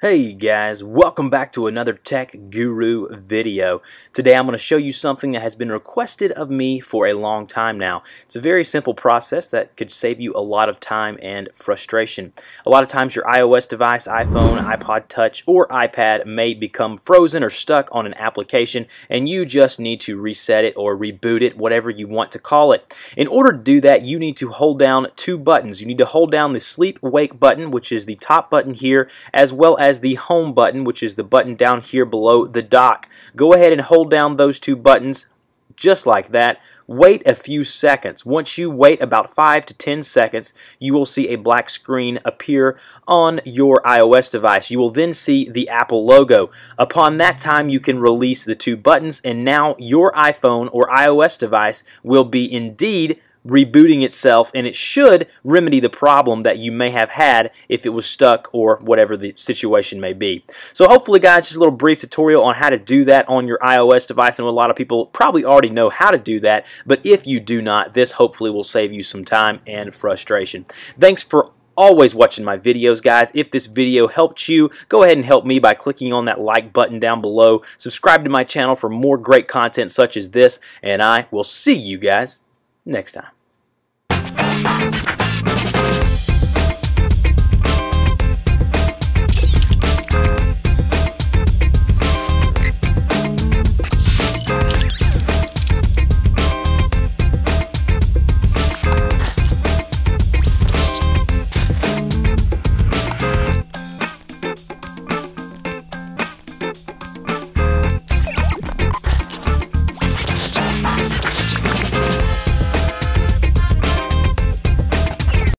Hey guys, welcome back to another Tech Guru video. Today I'm going to show you something that has been requested of me for a long time now. It's a very simple process that could save you a lot of time and frustration. A lot of times your iOS device, iPhone, iPod Touch, or iPad may become frozen or stuck on an application and you just need to reset it or reboot it, whatever you want to call it. In order to do that, you need to hold down two buttons. You need to hold down the sleep wake button, which is the top button here, as well as the home button, which is the button down here below the dock. Go ahead and hold down those two buttons just like that. Wait a few seconds. Once you wait about 5 to 10 seconds, you will see a black screen appear on your iOS device. You will then see the Apple logo. Upon that time, you can release the two buttons, and now your iPhone or iOS device will be indeed rebooting itself, and it should remedy the problem that you may have had if it was stuck or whatever the situation may be. So hopefully guys, just a little brief tutorial on how to do that on your iOS device. I know a lot of people probably already know how to do that, but if you do not, this hopefully will save you some time and frustration. Thanks for always watching my videos, guys. If this video helped you, go ahead and help me by clicking on that like button down below. Subscribe to my channel for more great content such as this, and I will see you guys next time.